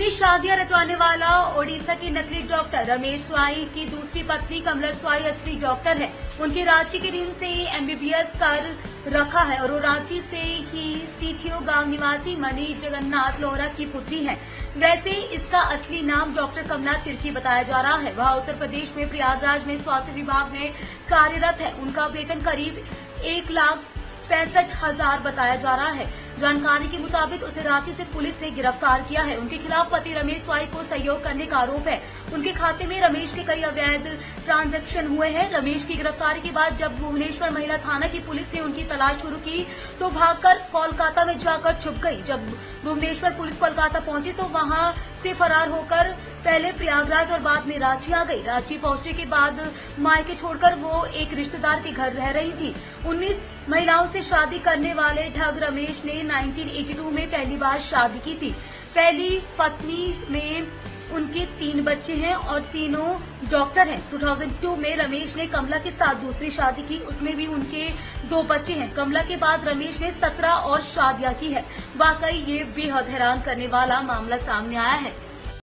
जंगी शादियां रचवाने वाला ओडिशा के नकली डॉक्टर रमेश स्वाई की दूसरी पत्नी कमला स्वाई असली डॉक्टर है। उनके रांची के रिम्स से ही MBBS कर रखा है और वो रांची से ही सीठियो गांव निवासी मनी जगन्नाथ लोहरा की पुत्री है। वैसे इसका असली नाम डॉक्टर कमला तिरकी बताया जा रहा है। वह उत्तर प्रदेश में प्रयागराज में स्वास्थ्य विभाग में कार्यरत है। उनका वेतन करीब 1,65,000 बताया जा रहा है। जानकारी के मुताबिक उसे रांची से पुलिस ने गिरफ्तार किया है। उनके खिलाफ पति रमेश स्वाई को सहयोग करने का आरोप है। उनके खाते में रमेश के कई अवैध ट्रांजैक्शन हुए हैं। रमेश की गिरफ्तारी के बाद जब भुवनेश्वर महिला थाना की पुलिस ने उनकी तलाश शुरू की तो भागकर कोलकाता में जाकर छुप गई। जब भुवनेश्वर पुलिस कोलकाता पहुंची तो वहां से फरार होकर पहले प्रयागराज और बाद में रांची आ गई। रांची पहुंचने के बाद मायके छोड़कर वो एक रिश्तेदार के घर रह रही थी। 19 महिलाओं से शादी करने वाले ठग रमेश ने 1982 में पहली बार शादी की थी। पहली पत्नी में उनके 3 बच्चे हैं और तीनों डॉक्टर हैं। 2002 में रमेश ने कमला के साथ दूसरी शादी की, उसमें भी उनके 2 बच्चे हैं। कमला के बाद रमेश ने 17 और शादियां की है। वाकई ये बेहद हैरान करने वाला मामला सामने आया है।